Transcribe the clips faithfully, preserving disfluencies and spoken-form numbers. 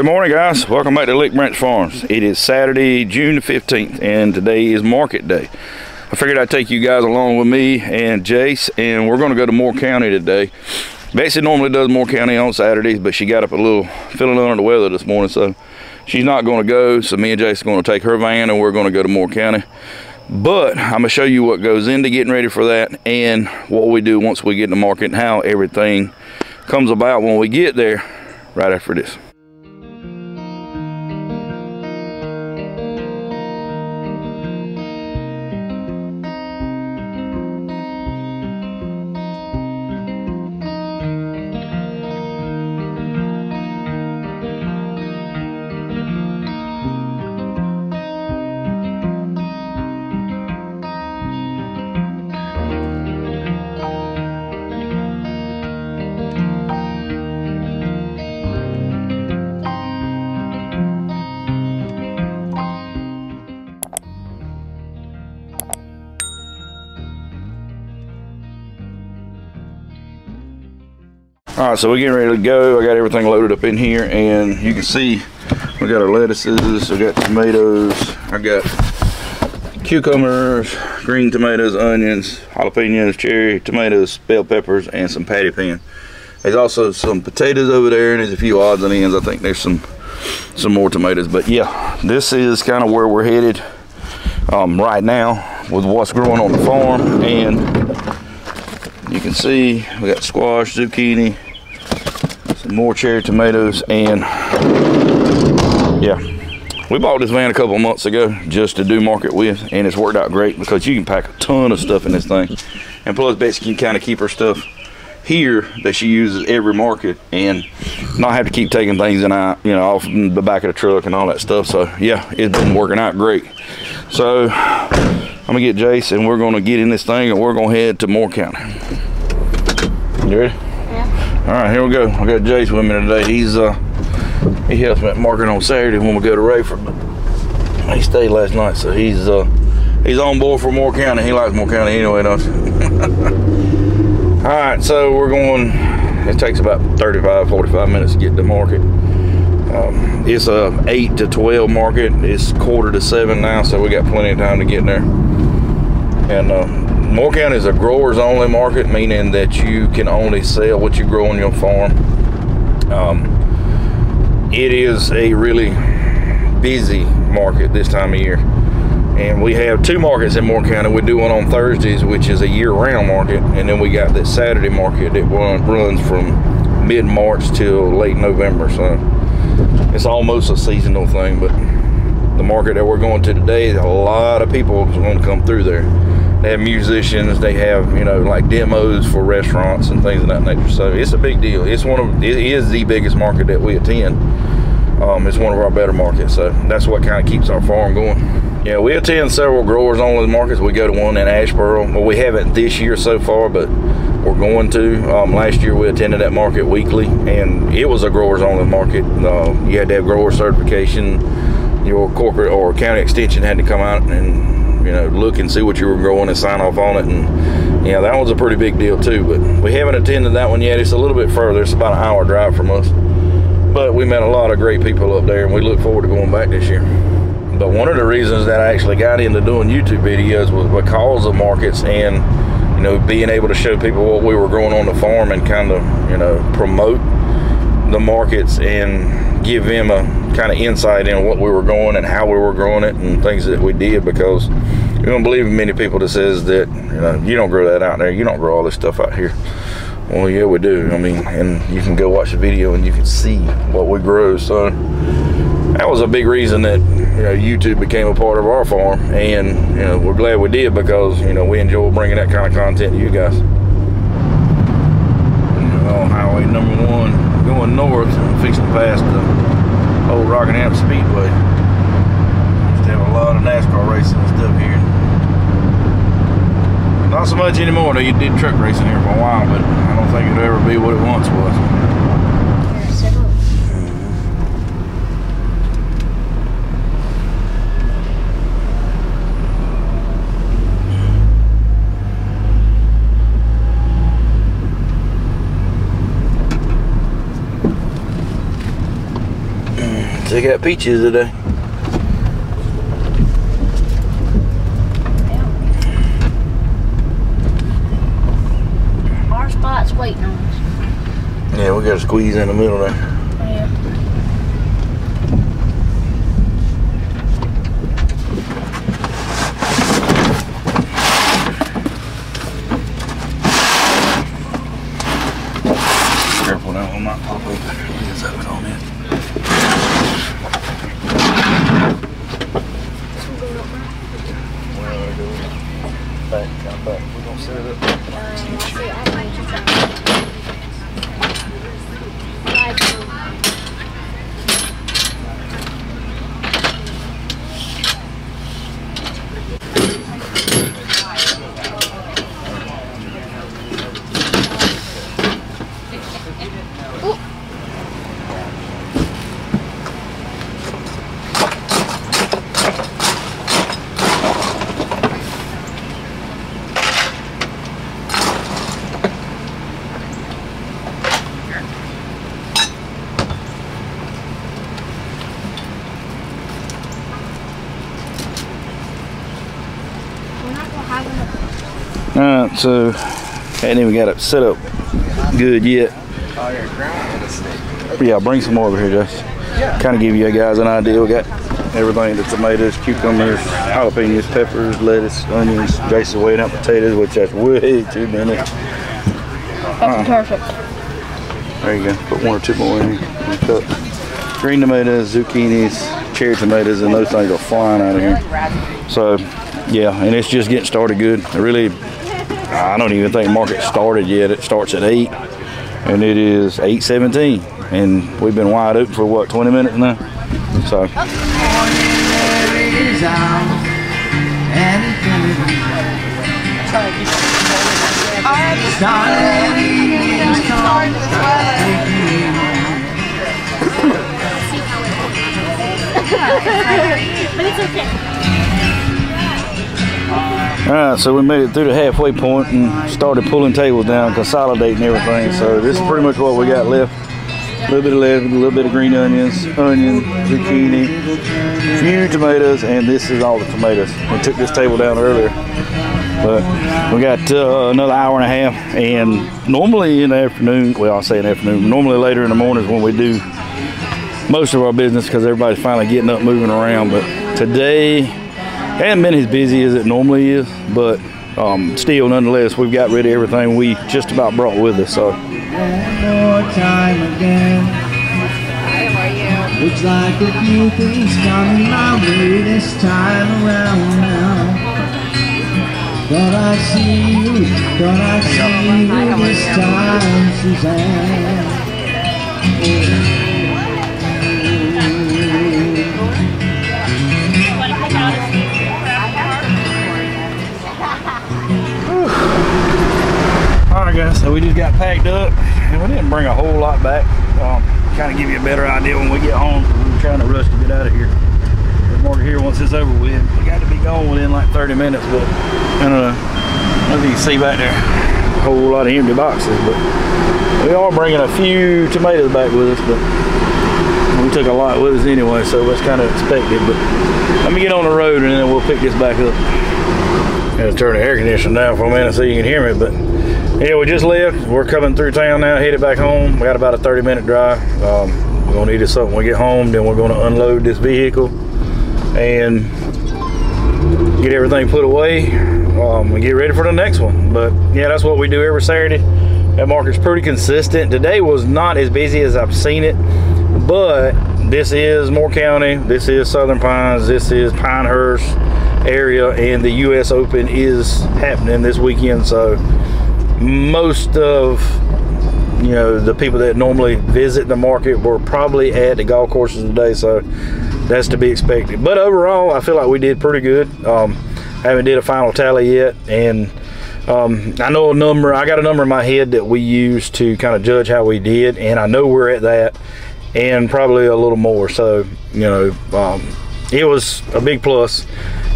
Good morning, guys. Welcome back to Lick Branch Farms. It is Saturday, June the fifteenth, and today is market day. I figured I'd take you guys along with me and Jace, and we're going to go to Moore County today. Betsy normally does Moore County on Saturdays, but she got up a little feeling under the weather this morning, so she's not going to go. So me and Jace are going to take her van, and we're going to go to Moore County. But I'm going to show you what goes into getting ready for that and what we do once we get in the market and how everything comes about when we get there right after this. All right, so we're getting ready to go. I got everything loaded up in here, and you can see we got our lettuces, we got tomatoes, I got cucumbers, green tomatoes, onions, jalapenos, cherry tomatoes, bell peppers, and some patty pan. There's also some potatoes over there, and there's a few odds and ends. I think there's some some more tomatoes, but yeah, this is kind of where we're headed um, right now with what's growing on the farm. And you can see we got squash, zucchini, more cherry tomatoes, and yeah, we bought this van a couple months ago just to do market with, and it's worked out great because you can pack a ton of stuff in this thing, and plus Betsy can kind of keep her stuff here that she uses every market and not have to keep taking things and I you know off the back of the truck and all that stuff. So yeah, it's been working out great. So I'm gonna get Jace, and we're gonna get in this thing, and we're gonna head to Moore County. You ready? All right, here we go. I got Jace with me today. He's uh, he helps me at marketing on Saturday when we go to Rayford, but he stayed last night, so he's uh, he's on board for Moore County. He likes Moore County anyway, don't you? All right, so we're going. It takes about thirty-five, forty-five minutes to get to market. Um, it's a eight to twelve market. It's quarter to seven now, so we got plenty of time to get in there. And Um, Moore County is a growers only market, meaning that you can only sell what you grow on your farm. Um, it is a really busy market this time of year. And we have two markets in Moore County. We do one on Thursdays, which is a year-round market. And then we got this Saturday market that run, runs from mid-March till late November. So it's almost a seasonal thing, but the market that we're going to today, a lot of people are going to come through there. They have musicians, they have, you know, like demos for restaurants and things of that nature. So it's a big deal. It's one of, it is the biggest market that we attend. Um, it's one of our better markets. So that's what kind of keeps our farm going. Yeah, we attend several growers only markets. We go to one in Asheboro. Well, we haven't this year so far, but we're going to. Um, last year we attended that market weekly, and it was a growers only market. Uh, you had to have grower certification. Your corporate or county extension had to come out and, you know, look and see what you were growing and sign off on it. And yeah, that one's a pretty big deal too, but we haven't attended that one yet. It's a little bit further. It's about an hour drive from us, but we met a lot of great people up there, and we look forward to going back this year. But one of the reasons that I actually got into doing YouTube videos was because of markets, and you know, being able to show people what we were growing on the farm and kind of, you know, promote the markets and give them a kind of insight in what we were growing and how we were growing it and things that we did, because you don't believe many people that says that, you know, you don't grow that out there, you don't grow all this stuff out here. Well, yeah, we do. I mean, and you can go watch the video and you can see what we grow. So that was a big reason that, you know, YouTube became a part of our farm, and you know, we're glad we did, because you know, we enjoy bringing that kind of content to you guys. On highway number one going north, fixing past the old Rockingham Speedway. Used to have a lot of NASCAR racing and stuff here. Not so much anymore, though. You did truck racing here for a while, but I don't think it'll ever be what it once was. They got peaches today. Our spot's waiting on us. Yeah, we got to squeeze in the middle there. Yeah. Careful, that one might pop open. Let's have it on in. Alright, so hadn't even got it set up good yet. Yeah, bring some more over here, Jace. Kind of give you guys an idea. We got everything: the tomatoes, cucumbers, jalapenos, peppers, lettuce, onions. Jace is weighing out potatoes, which that's way too many. That's perfect. There you go. Put one or two more in here. Green tomatoes, zucchinis, cherry tomatoes, and those things are flying out of here. So, yeah, and it's just getting started good. It really. I don't even think market started yet. It starts at eight, and it is eight seventeen, and we've been wide open for what, twenty minutes now? So. But it's okay. Alright, so we made it through the halfway point and started pulling tables down, consolidating everything. So this is pretty much what we got left. A little bit of lettuce, a little bit of green onions, onion, zucchini, a few tomatoes, and this is all the tomatoes. We took this table down earlier. But we got uh, another hour and a half, and normally in the afternoon, well, I'll say in the afternoon, normally later in the morning is when we do most of our business because everybody's finally getting up, moving around. But today, hadn't been as busy as it normally is, but um, still, nonetheless, we've got rid of everything we just about brought with us. So, one more time again. Hi, how are you? Looks like a few things coming my way this time around now. Thought I'd see you, thought I'd see you this time, Suzanne. Alright guys, so we just got packed up and we didn't bring a whole lot back. Um, kind of give you a better idea when we get home. We're trying to rush to get out of here. There's more here once it's over with. We got to be gone within like thirty minutes, but I don't know. I don't know if you can see back there. A whole lot of empty boxes, but we are bringing a few tomatoes back with us, but we took a lot with us anyway, so it's kind of expected. But let me get on the road and then we'll pick this back up. Gotta turn the air conditioner down for a minute so you can hear me, but. Yeah, we just left. We're coming through town now, headed back home. We got about a thirty minute drive. Um, we're gonna eat us something when we get home, then we're gonna unload this vehicle and get everything put away um, and get ready for the next one. But yeah, that's what we do every Saturday. That market's pretty consistent. Today was not as busy as I've seen it, but this is Moore County, this is Southern Pines, this is Pinehurst area, and the U S Open is happening this weekend, so most of you know the people that normally visit the market were probably at the golf courses today, so that's to be expected. But overall, I feel like we did pretty good. um I haven't did a final tally yet, and um I know a number I got a number in my head that we use to kind of judge how we did, and I know we're at that and probably a little more, so you know um it was a big plus.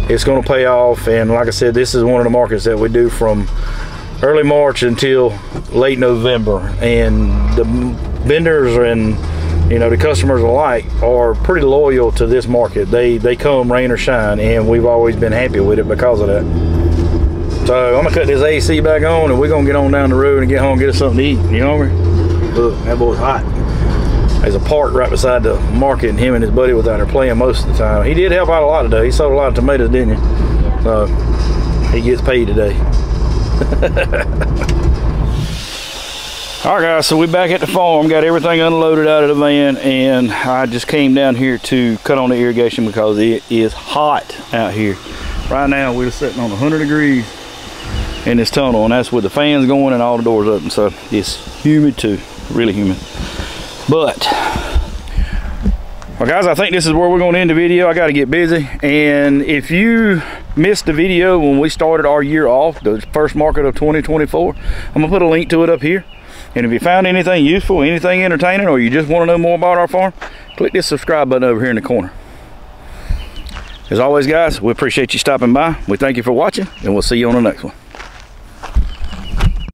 It's going to pay off, and like I said, this is one of the markets that we do from early March until late November, and the vendors and you know, the customers alike are pretty loyal to this market. They they come rain or shine, and we've always been happy with it because of that. So I'm gonna cut this A C back on, and we're gonna get on down the road and get home and get us something to eat. You know what I mean? Look, that boy's hot. There's a park right beside the market, and him and his buddy was out there playing most of the time. He did help out a lot today. He sold a lot of tomatoes, didn't he? Yeah. So he gets paid today. All right, guys, so we're back at the farm. Got everything unloaded out of the van, and I just came down here to cut on the irrigation because it is hot out here. Right now, we're sitting on one hundred degrees in this tunnel, and that's with the fans going and all the doors open. So it's humid too, really humid. But, well, guys, I think this is where we're gonna end the video. I gotta get busy, and if you missed the video when we started our year off, the first market of twenty twenty-four, I'm gonna put a link to it up here. And if you found anything useful, anything entertaining, or you just want to know more about our farm, click this subscribe button over here in the corner. As always, guys, we appreciate you stopping by. We thank you for watching, and we'll see you on the next one.